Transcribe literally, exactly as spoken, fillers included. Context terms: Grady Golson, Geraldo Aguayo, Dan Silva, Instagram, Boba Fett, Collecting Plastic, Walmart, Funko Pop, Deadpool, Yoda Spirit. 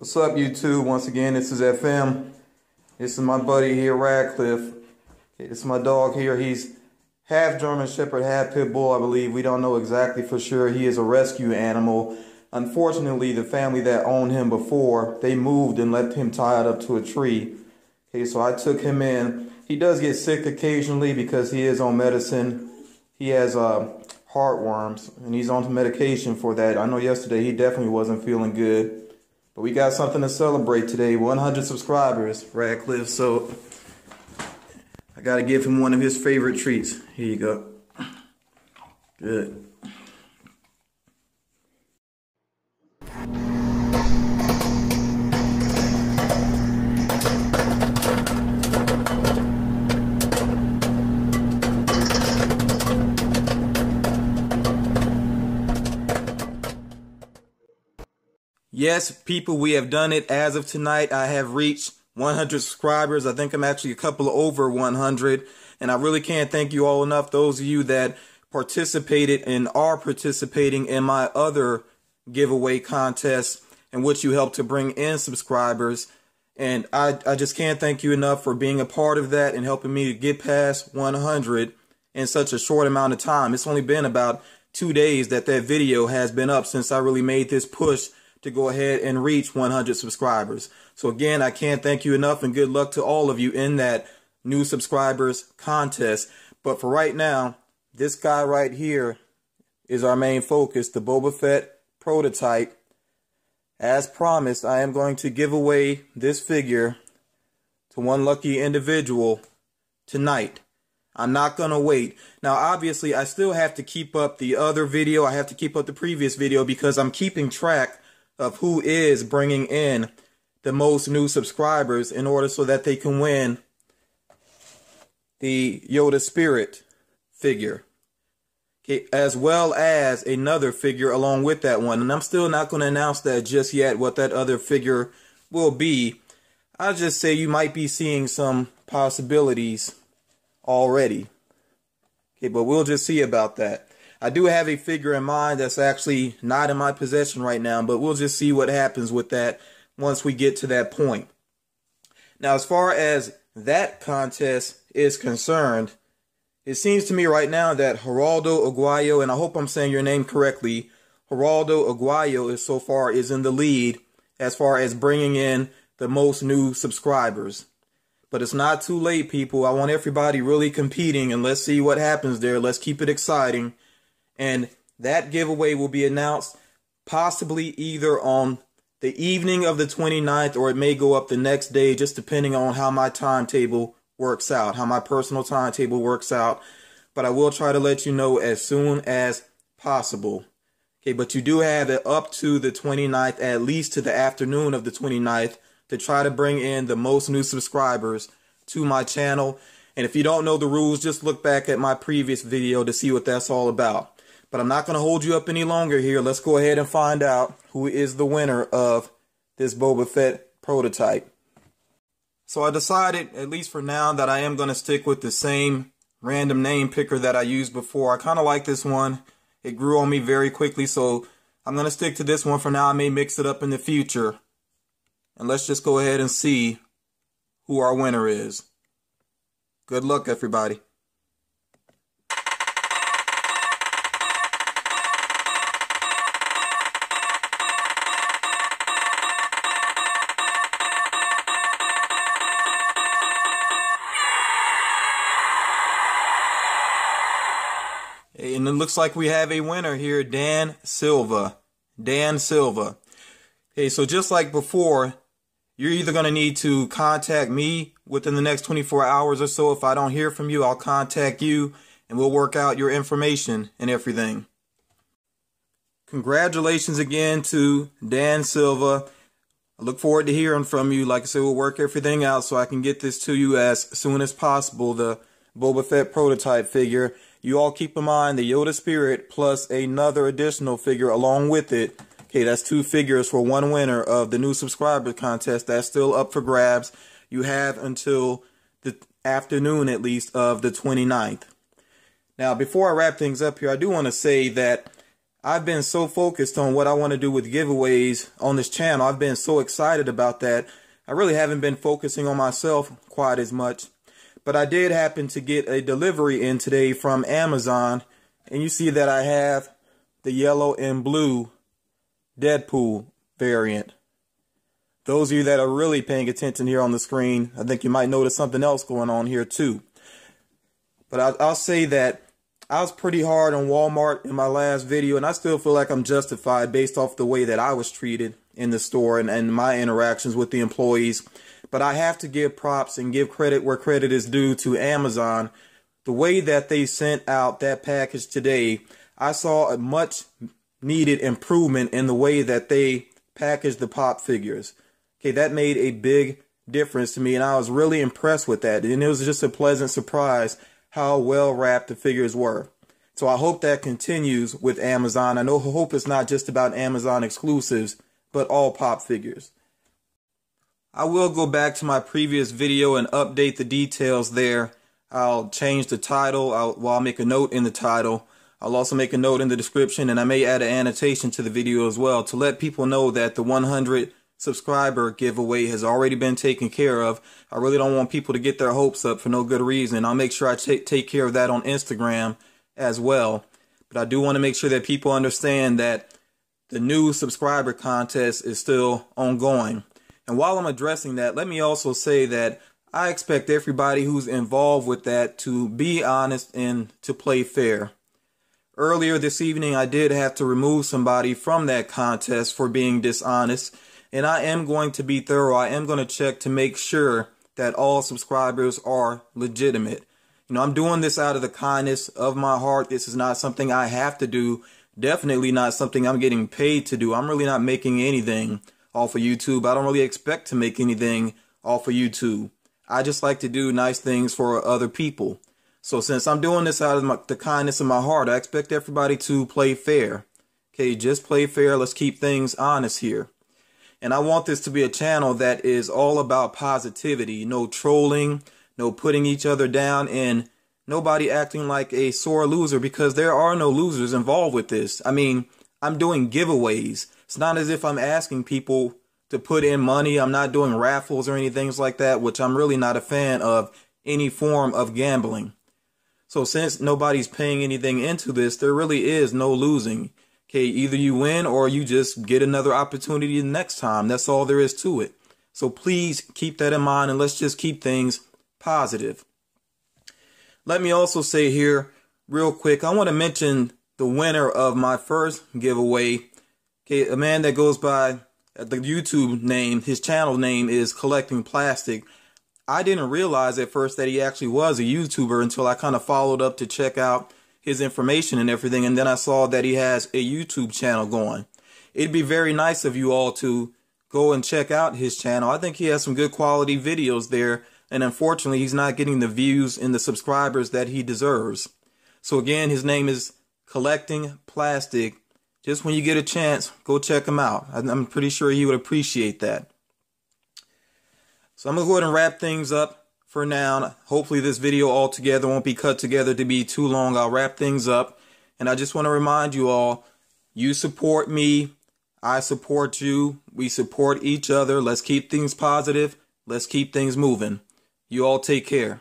What's up, YouTube? Once again, this is F M. This is my buddy here, Radcliffe. This is my dog here. He's half German Shepherd, half Pit Bull, I believe. We don't know exactly for sure. He is a rescue animal. Unfortunately, the family that owned him before, they moved and left him tied up to a tree. Okay, so I took him in. He does get sick occasionally because he is on medicine. He has uh, heartworms, and he's on medication for that. I know yesterday he definitely wasn't feeling good. But we got something to celebrate today. one hundred subscribers, Radcliffe. So I got to give him one of his favorite treats. Here you go. Good. Yes, people, we have done it. As of tonight, I have reached one hundred subscribers. I think I'm actually a couple over one hundred. And I really can't thank you all enough, those of you that participated and are participating in my other giveaway contest in which you helped to bring in subscribers. And I, I just can't thank you enough for being a part of that and helping me to get past one hundred in such a short amount of time. It's only been about two days that that video has been up since I really made this push to go ahead and reach one hundred subscribers. So again, I can't thank you enough, and good luck to all of you in that new subscribers contest. But for right now, this guy right here is our main focus, the Boba Fett prototype. As promised, I am going to give away this figure to one lucky individual tonight. I'm not going to wait. Now, obviously, I still have to keep up the other video. I have to keep up the previous video because I'm keeping track of who is bringing in the most new subscribers in order so that they can win the Yoda Spirit figure, okay, as well as another figure along with that one. And I'm still not going to announce that just yet, what that other figure will be. I'll just say you might be seeing some possibilities already, okay, but we'll just see about that. I do have a figure in mind that's actually not in my possession right now, but we'll just see what happens with that once we get to that point. Now, as far as that contest is concerned, it seems to me right now that Geraldo Aguayo, and I hope I'm saying your name correctly, Geraldo Aguayo is so far is in the lead as far as bringing in the most new subscribers. But it's not too late, people. I want everybody really competing, and let's see what happens there. Let's keep it exciting. And that giveaway will be announced possibly either on the evening of the twenty-ninth, or it may go up the next day, just depending on how my timetable works out, how my personal timetable works out. But I will try to let you know as soon as possible. Okay, but you do have it up to the twenty-ninth, at least to the afternoon of the twenty-ninth, to try to bring in the most new subscribers to my channel. And if you don't know the rules, just look back at my previous video to see what that's all about. But I'm not going to hold you up any longer here. Let's go ahead and find out who is the winner of this Boba Fett prototype. So I decided, at least for now, that I am going to stick with the same random name picker that I used before. I kind of like this one. It grew on me very quickly, so I'm going to stick to this one for now. I may mix it up in the future. And let's just go ahead and see who our winner is. Good luck, everybody. And it looks like we have a winner here, Dan Silva. Dan Silva. Okay, so just like before, you're either going to need to contact me within the next twenty-four hours or so. If I don't hear from you, I'll contact you and we'll work out your information and everything. Congratulations again to Dan Silva. I look forward to hearing from you. Like I said, we'll work everything out so I can get this to you as soon as possible, the Boba Fett prototype figure. You all keep in mind the Yoda Spirit plus another additional figure along with it. Okay, that's two figures for one winner of the new subscriber contest. That's still up for grabs. You have until the afternoon, at least, of the twenty-ninth. Now, before I wrap things up here, I do want to say that I've been so focused on what I want to do with giveaways on this channel. I've been so excited about that. I really haven't been focusing on myself quite as much. But I did happen to get a delivery in today from Amazon. And you see that I have the yellow and blue Deadpool variant. Those of you that are really paying attention here on the screen, I think you might notice something else going on here too. But I, I'll say that I was pretty hard on Walmart in my last video, and I still feel like I'm justified based off the way that I was treated in the store and, and my interactions with the employees. But I have to give props and give credit where credit is due to Amazon. The way that they sent out that package today, I saw a much needed improvement in the way that they packaged the pop figures. Okay, that made a big difference to me, and I was really impressed with that. And it was just a pleasant surprise how well wrapped the figures were. So I hope that continues with Amazon. I know hope is not just about Amazon exclusives, but all pop figures. I will go back to my previous video and update the details there. I'll change the title. I'll, well, I'll make a note in the title. I'll also make a note in the description, and I may add an annotation to the video as well to let people know that the one hundred subscriber giveaway has already been taken care of. I really don't want people to get their hopes up for no good reason. I'll make sure I take take care of that on Instagram as well. But I do want to make sure that people understand that the new subscriber contest is still ongoing. And while I'm addressing that, let me also say that I expect everybody who's involved with that to be honest and to play fair. Earlier this evening, I did have to remove somebody from that contest for being dishonest. And I am going to be thorough. I am going to check to make sure that all subscribers are legitimate. You know, I'm doing this out of the kindness of my heart. This is not something I have to do. Definitely not something I'm getting paid to do. I'm really not making anything off of YouTube. I don't really expect to make anything off of YouTube. I just like to do nice things for other people. So since I'm doing this out of my, the kindness of my heart, I expect everybody to play fair. Okay, just play fair. Let's keep things honest here. And I want this to be a channel that is all about positivity. No trolling, no putting each other down, and nobody acting like a sore loser, because there are no losers involved with this. I mean, I'm doing giveaways. It's not as if I'm asking people to put in money. I'm not doing raffles or anything like that, which I'm really not a fan of any form of gambling. So since nobody's paying anything into this, there really is no losing. Okay, either you win or you just get another opportunity next time. That's all there is to it. So please keep that in mind, and let's just keep things positive. Let me also say here real quick, I want to mention the winner of my first giveaway. Okay, a man that goes by the YouTube name, his channel name is Collecting Plastic. I didn't realize at first that he actually was a YouTuber until I kind of followed up to check out his information and everything, and then I saw that he has a YouTube channel going. It'd be very nice of you all to go and check out his channel. I think he has some good quality videos there, and unfortunately he's not getting the views and the subscribers that he deserves. So again, his name is Collecting Plastic. Just when you get a chance, go check him out. I'm pretty sure you would appreciate that. So I'm gonna go ahead and wrap things up for now. Hopefully this video altogether won't be cut together to be too long. I'll wrap things up. And I just want to remind you all, you support me, I support you, we support each other. Let's keep things positive. Let's keep things moving. You all take care.